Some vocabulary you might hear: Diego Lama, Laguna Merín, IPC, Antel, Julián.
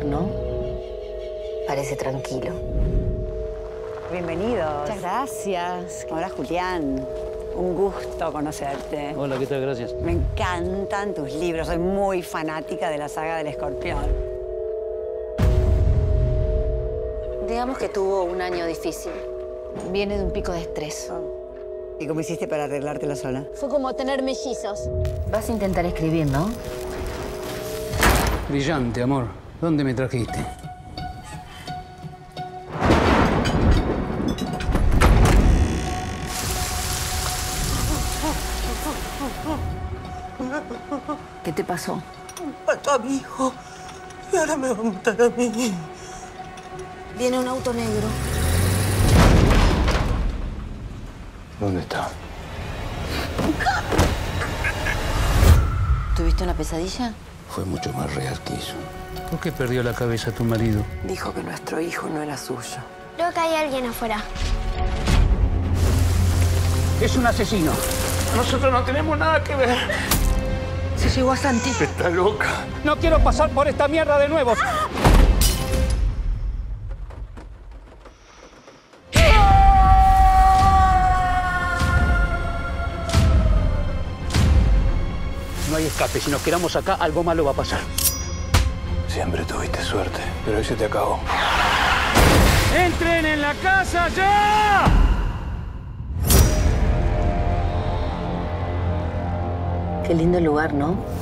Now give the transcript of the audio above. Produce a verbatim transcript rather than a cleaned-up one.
lugar, ¿no? Parece tranquilo. Bienvenidos. Muchas gracias. Hola, Julián. Un gusto conocerte. Hola, ¿qué tal? Gracias. Me encantan tus libros. Soy muy fanática de la saga del Escorpión. Digamos que tuvo un año difícil. Viene de un pico de estrés. ¿Y cómo hiciste para arreglártela sola? Fue como tener mellizos. Vas a intentar escribir, ¿no? Brillante, amor. ¿Dónde me trajiste? ¿Qué te pasó? Mató a mi hijo. Y ahora me va a matar a mí. Viene un auto negro. ¿Dónde está? ¿Tuviste una pesadilla? Fue mucho más real que eso. ¿Por qué perdió la cabeza tu marido? Dijo que nuestro hijo no era suyo. Creo que hay alguien afuera. Es un asesino. Nosotros no tenemos nada que ver. Se llegó a Santi. Está loca. No quiero pasar por esta mierda de nuevo. ¡Ah! No hay escape. Si nos quedamos acá, algo malo va a pasar. Siempre tuviste suerte, pero hoy se te acabó. ¡Entren en la casa ya! Qué lindo lugar, ¿no?